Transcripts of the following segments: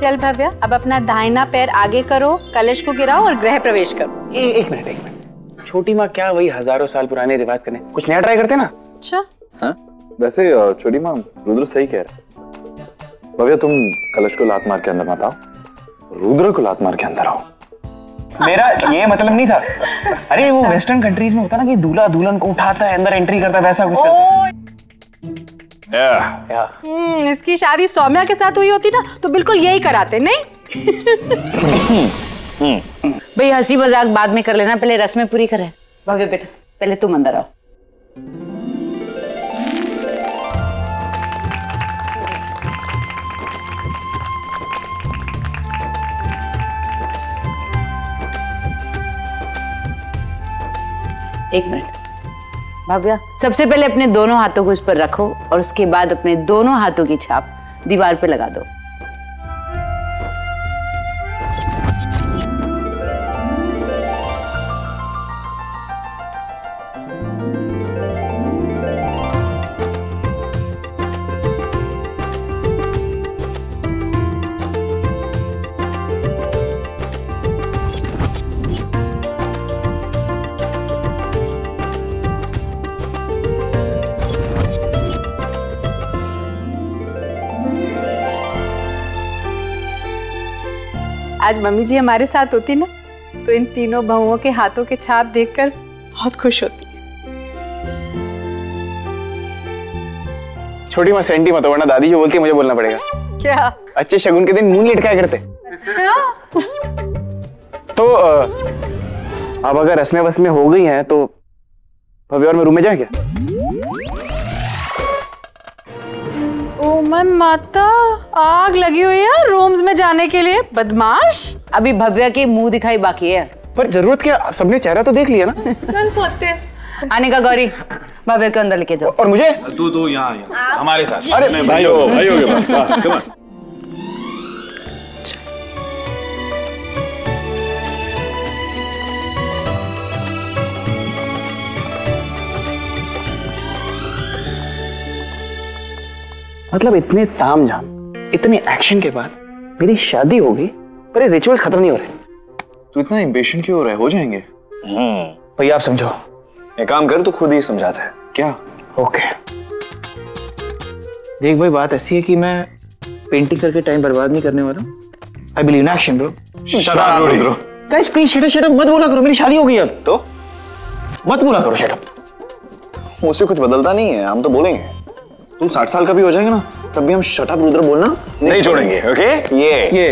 चल भव्या, अब अपना दाहिना पैर आगे करो, कलश को गिराओ और गृह प्रवेश करो। एक मिनट। छोटी माँ क्या वही हजारों साल पुराने रिवाज करने, कुछ नया ट्राई करते ना। अच्छा हाँ, वैसे छोटी माँ रुद्र सही कह रहा। भव्या तुम कलश को लात मार के अंदर मत आओ, रुद्र को लात मार के अंदर आओ। मेरा ये मतलब नहीं था। अरे वो वेस्टर्न कंट्रीज में होता ना कि दूल्हा दुल्हन को उठाता है, अंदर एंट्री करता है, वैसा कुछ करता है। इसकी शादी सौम्या के साथ हुई होती ना तो बिल्कुल यही कराते। नहीं भाई हंसी मजाक बाद में कर लेना, पहले रस्में पूरी करें। भव्य बेटा पहले तुम अंदर आओ। एक मिनट भव्या, सबसे पहले अपने दोनों हाथों को इस पर रखो और उसके बाद अपने दोनों हाथों की छाप दीवार पर लगा दो। आज मम्मी जी हमारे साथ होती ना तो इन तीनों बहुओं के हाथों के छाप देखकर बहुत खुश होती। छोटी माँ सेंटी मत वरना दादी जो बोलती है मुझे बोलना पड़ेगा। क्या अच्छे शगुन के दिन मुंह लटकाया करते। तो अब अगर रस्में बसमें हो गई हैं तो भव्या और मैं रूम में जाए क्या? ओ मन माता, आग लगी हुई है रूम्स में जाने के लिए बदमाश। अभी भव्या के मुंह दिखाई बाकी है, पर जरूरत क्या, आप सबने चेहरा तो देख लिया ना। आने का गौरी, भव्या को अंदर लेके जाओ और मुझे तू यहाँ हमारे साथ। अरे मैं भाई हो गया। मतलब इतने ताम झाम, इतने एक्शन के बाद मेरी शादी होगी पर ये रिचुअल्स खत्म नहीं हो रहे। तू इतना इंपेशेंट क्यों हो रहा है, हो जाएंगे। भैया आप समझो, एक काम कर, तू खुद ही समझाता है क्या? ओके। देख भाई बात ऐसी है कि मैं पेंटिंग करके टाइम बर्बाद नहीं करने वाला हूँ। I believe in action bro. Shut up bro, guys please shut up मत बोला करो, मेरी शादी हो गई अब तो मत बोला करो शट अप। मुझसे कुछ बदलता नहीं है, हम तो बोलेंगे। तू 60 साल का भी हो जाएगा ना तब भी हम शट अप रुद्र बोलना नहीं छोड़ेंगे। ओके ये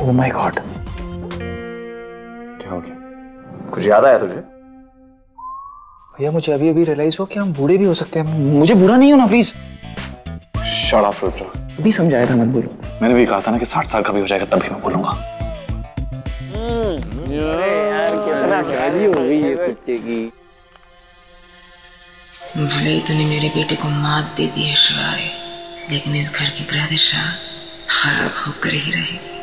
ओह माय गॉड, क्या हो गया, कुछ याद आया तुझे? भैया मुझे अभी रियलाइज हो कि हम बूढ़े भी हो सकते हैं। मुझे बूढ़ा नहीं होना प्लीज। शट अप रुद्र, अभी समझाया था मत बोलो। मैंने भी कहा था ना कि 60 साल का भी हो जाएगा तभी मैं बोलूंगा। अरे यार कितना शादी हो गई ये बच्चे की। भले ही तूने मेरे बेटे को मात दे दी है शिवाय, लेकिन इस घर की प्रतिष्ठा खराब होकर ही रहेगी।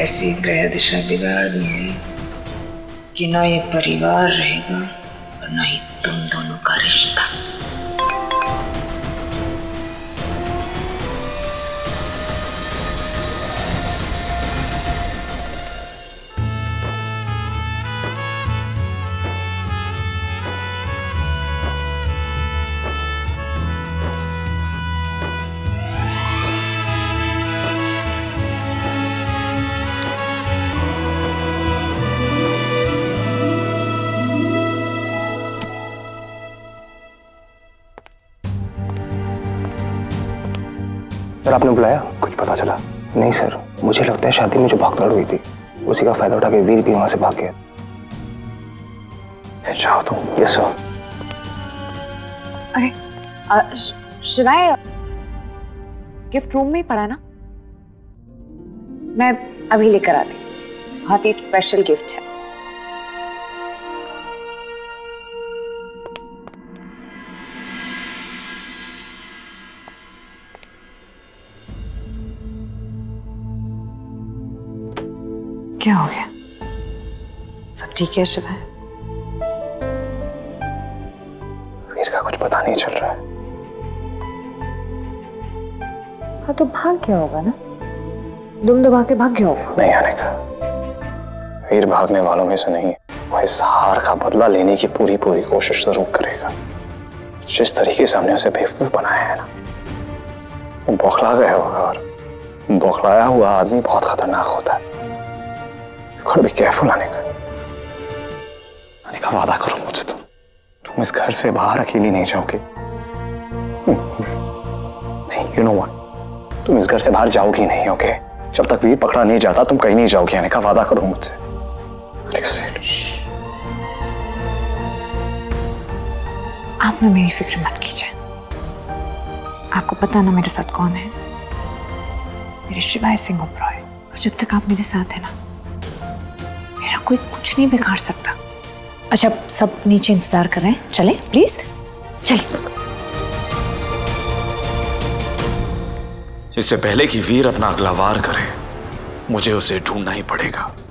ऐसी ग्रह दिशा बिगाड़ दी है कि ना ये परिवार रहेगा और ना ही तुम दोनों का रिश्ता। आपने बुलाया, कुछ पता चला? नहीं सर, मुझे लगता है शादी में जो भागदौड़ हुई थी उसी का फायदा उठा के वीर भी वहां से भाग गया। चाहो तुम? Yes sir. अरे शिवाय गिफ्ट रूम में ही पड़ा ना, मैं अभी लेकर आती। बहुत ही स्पेशल गिफ्ट है। क्या हो गया, सब ठीक है शिवाय? नहीं चल रहा है। हाँ तो भाग गया होगा ना, दुम दबा के भाग गया होगा। नहीं आने का, वीर भागने वालों में से नहीं है। वह इस हार का बदला लेने की पूरी कोशिश जरूर करेगा। जिस तरीके से हमने उसे बेवकूफ बनाया है ना, वो बौखला गया होगा, और बौखलाया हुआ आदमी बहुत खतरनाक होता है। भी केयरफुल आने का वादा करो मुझसे। तुम इस घर से बाहर अकेली नहीं जाओगे। नहीं, you know what? तुम इस घर से बाहर जाओगी नहीं, ओके? जब तक वीर पकड़ा नहीं जाता तुम कहीं नहीं जाओगी। आने का वादा करो मुझसे। आप ना मेरी फिक्र मत कीजिए। आपको पता ना मेरे साथ कौन है, मेरे शिवाय सिंह ओबेरॉय। और जब तक आप मेरे साथ है ना, कोई कुछ नहीं बिगाड़ सकता। अच्छा, सब नीचे इंतजार कर रहे हैं, चले प्लीज चले। इससे पहले कि वीर अपना अगला वार करे, मुझे उसे ढूंढना ही पड़ेगा।